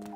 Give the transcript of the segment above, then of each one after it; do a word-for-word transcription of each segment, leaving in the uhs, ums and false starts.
ど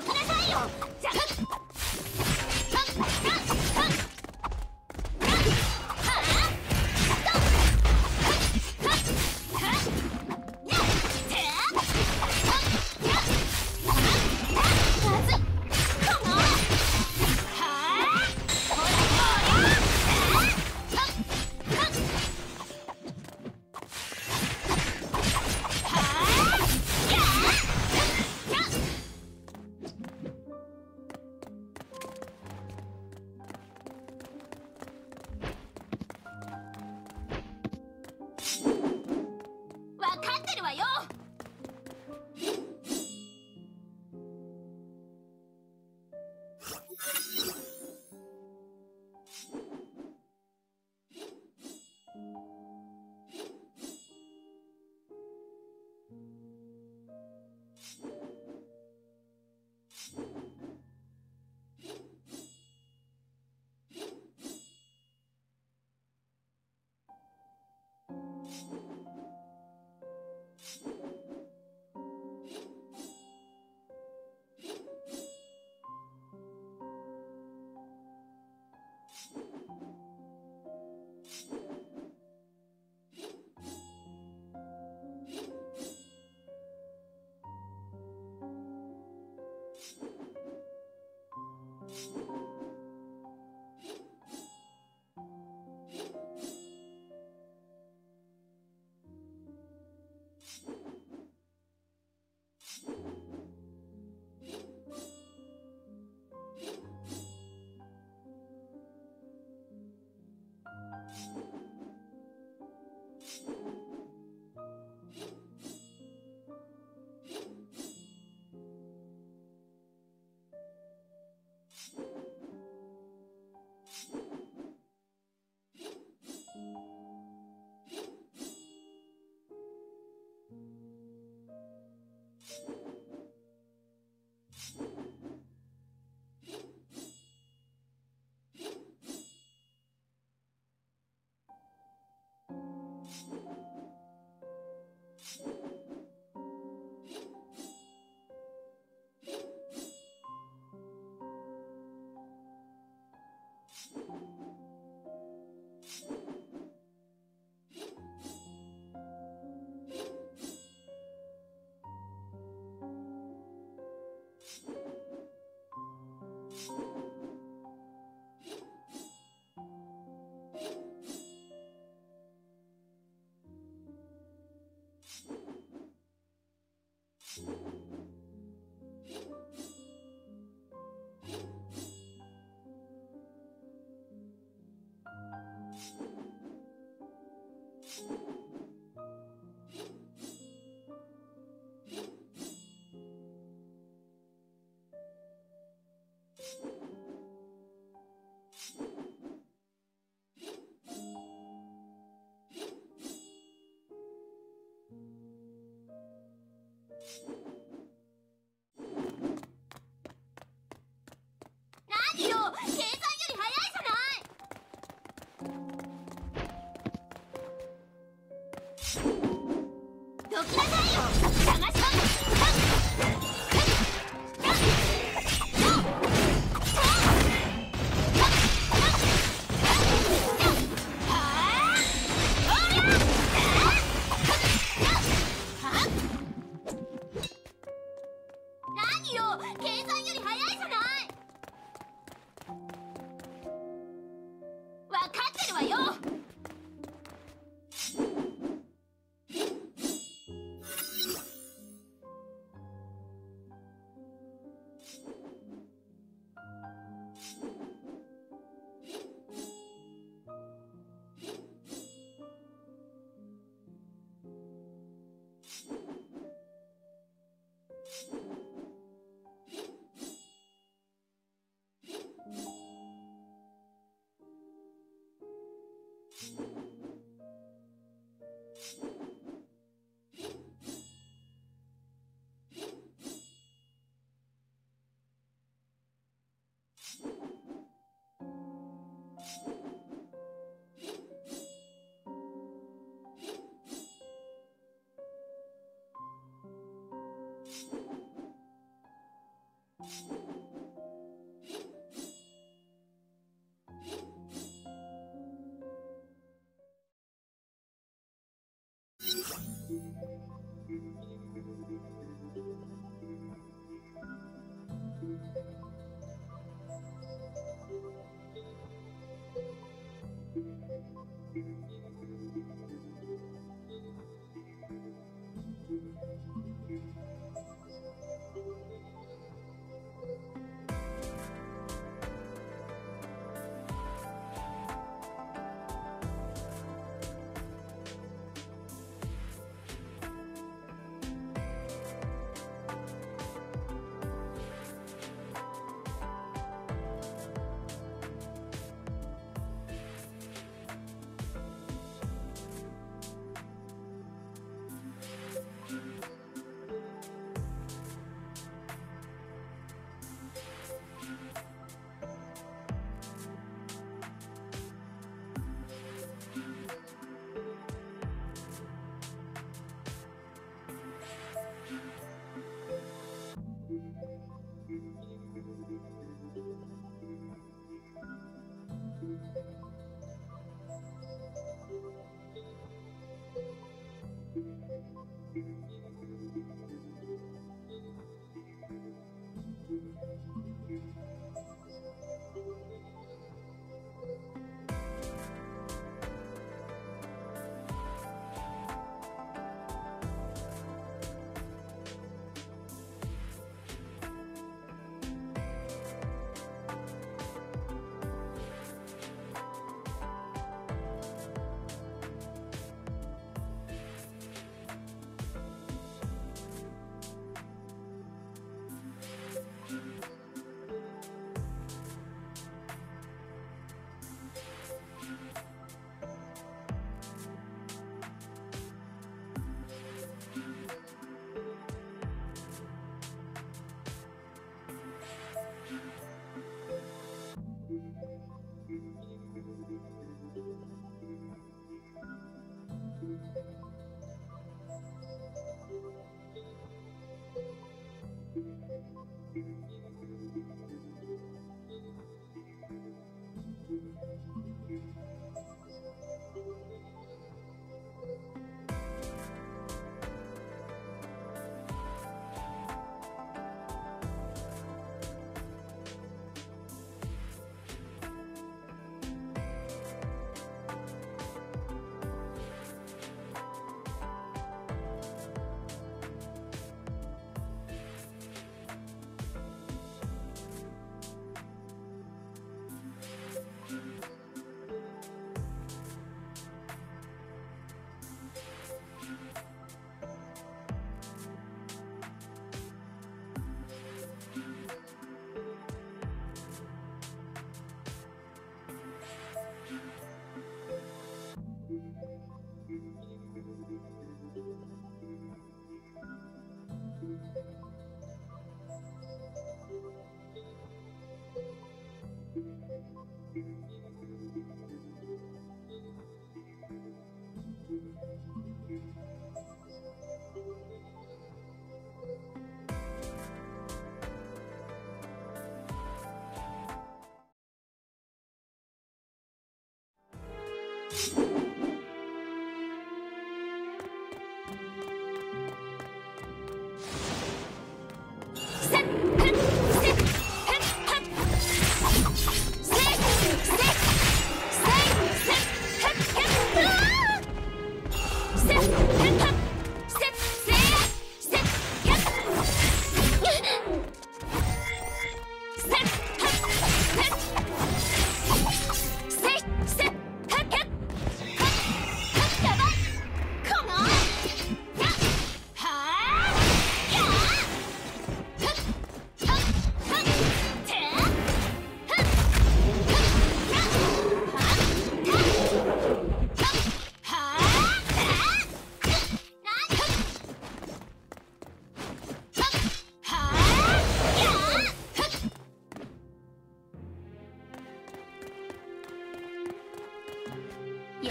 かなさいよ。じゃるわよ。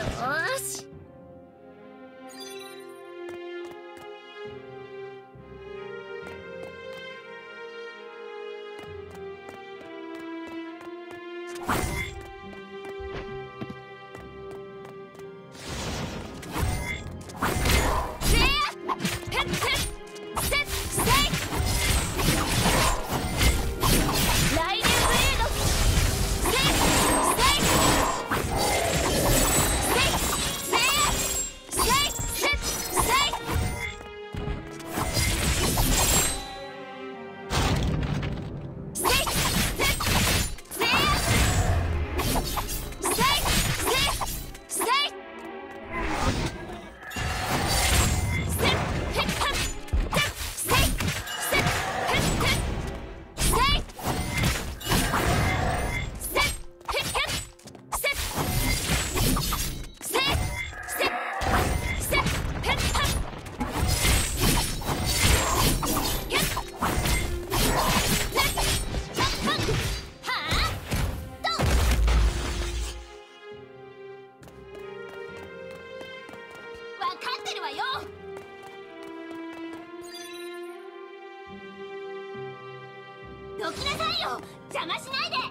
し。どきなさいよ、邪魔しないで。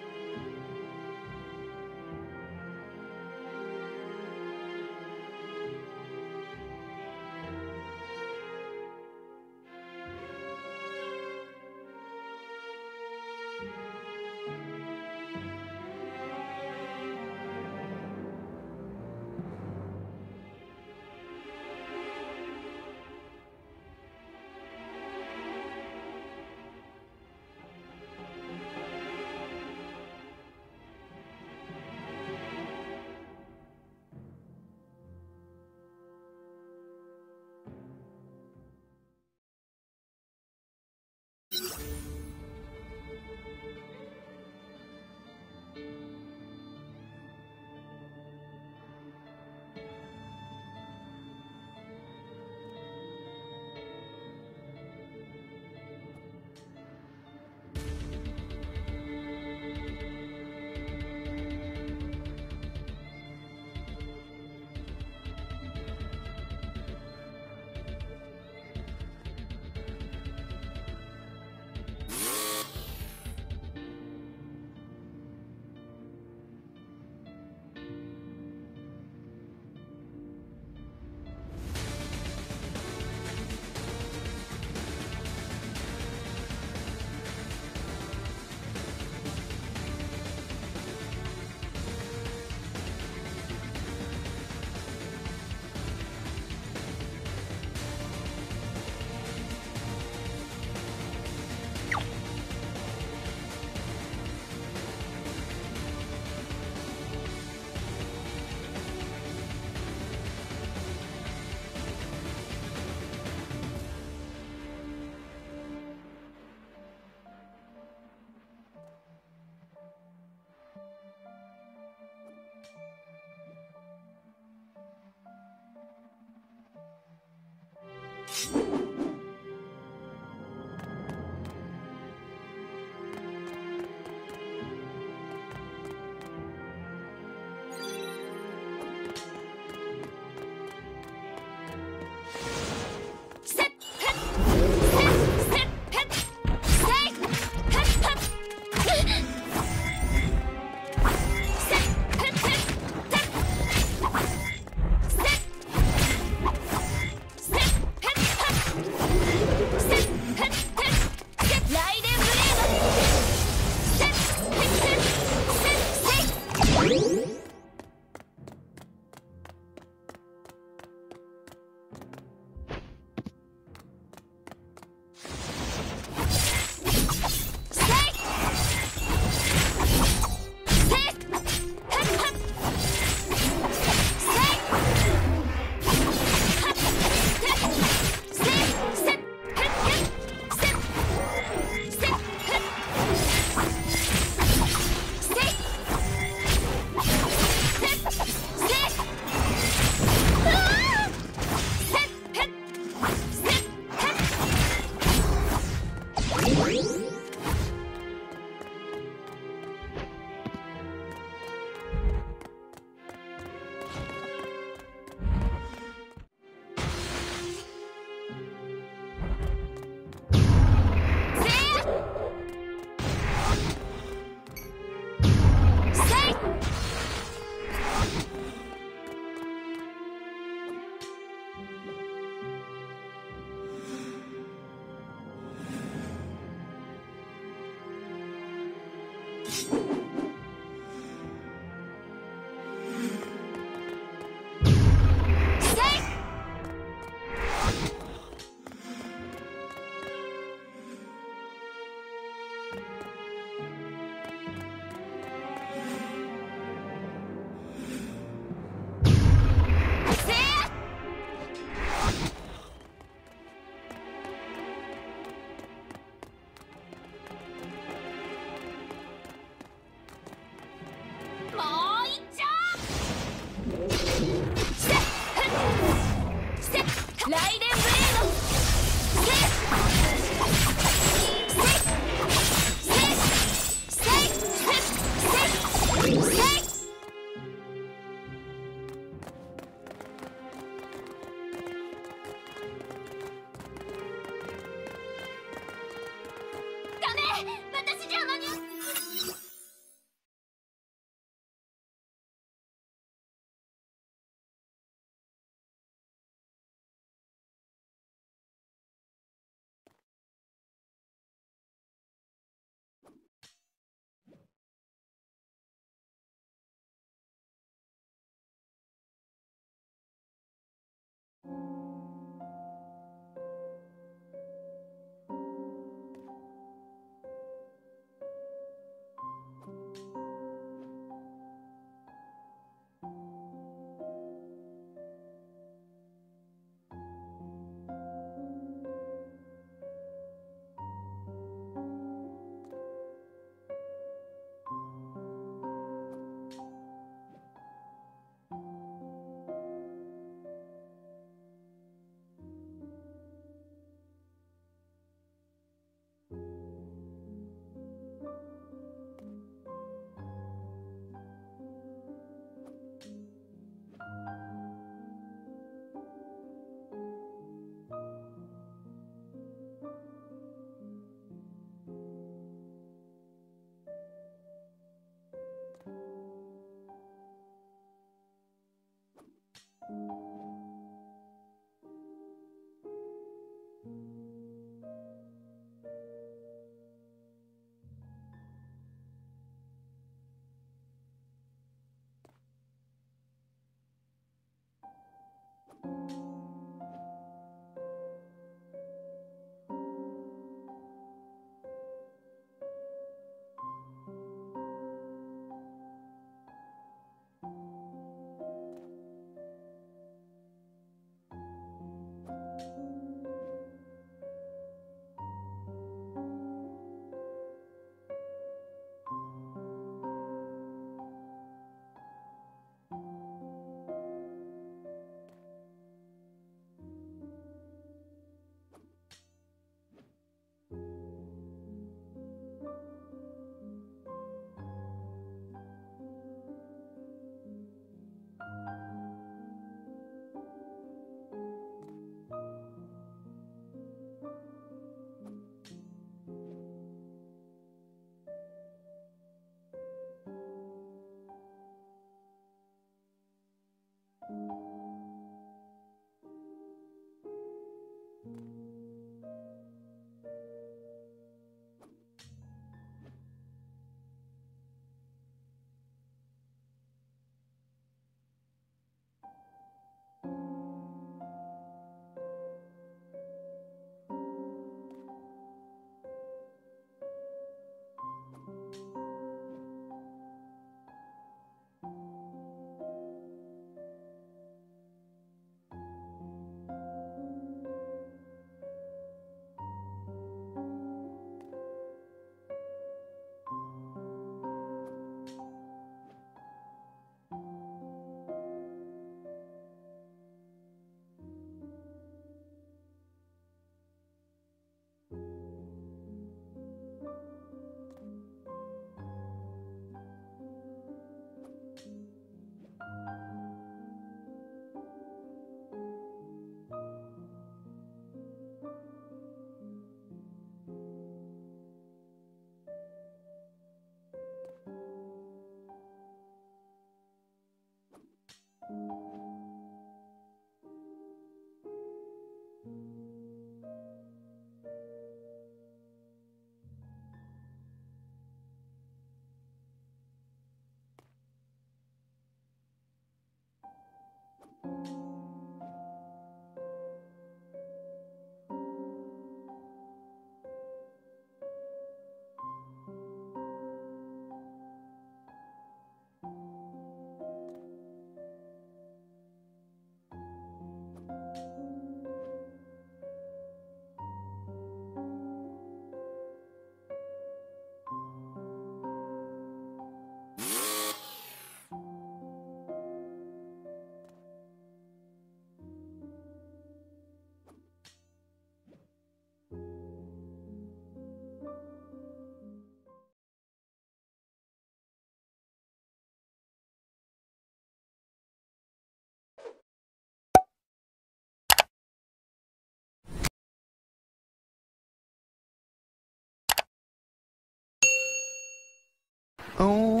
Oh.